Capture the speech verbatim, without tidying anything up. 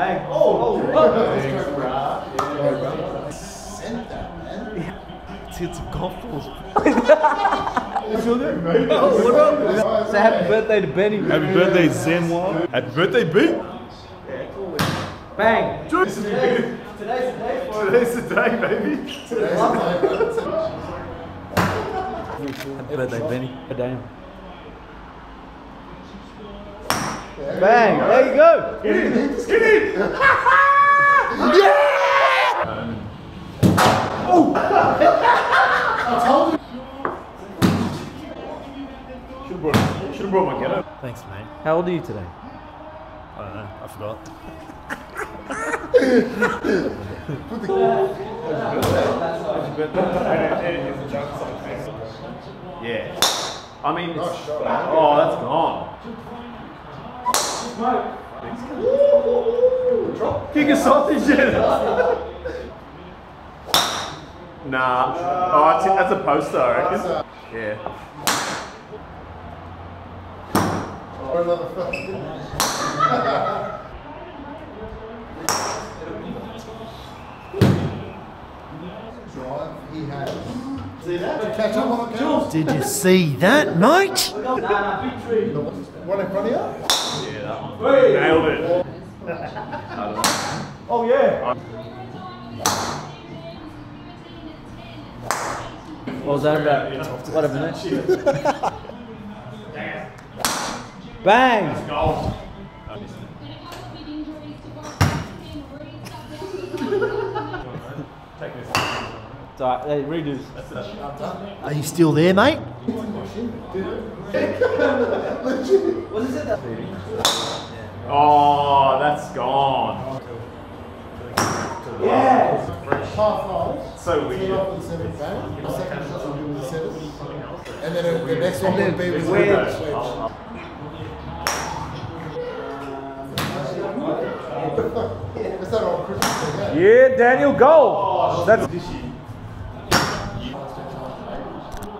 Bang. Oh, oh, oh. Sent that, man. Yeah. Dude, some golf balls. What's your name, mate? Oh, what up? So happy birthday to Benny. Happy birthday, Sam Wilde. Happy birthday, B. Yeah, cool. Bang. This is big. Today's the day for it. Today's the day, baby. Today's the day. Happy birthday, Benny. Damn. Bang! There you go! Get in! Get in! Yeah! Um. Oh! I told you! Should've brought, should've brought my ghetto. Thanks, mate. How old are you today? I don't know. I forgot. Put the camera. Yeah. I mean, it's, oh, that's gone. Smoke. Drop. Kick a sausage in. Nah. Oh, that's, that's a poster, I reckon. Yeah. Or another fucking drive he has. See that? Catch up on the girls. Did you see that, mate? Nah, nah, big tree. One in front of you? Yeah, that one. Hey. Nailed it. Oh, yeah. What was that about? Yeah. What a minute. Bang! Let's go. It's alright, they redo this. Are you still there, mate? Oh, that's gone. Yeah. So weird. And then the next one will be with. Yeah, Daniel Gold. That's.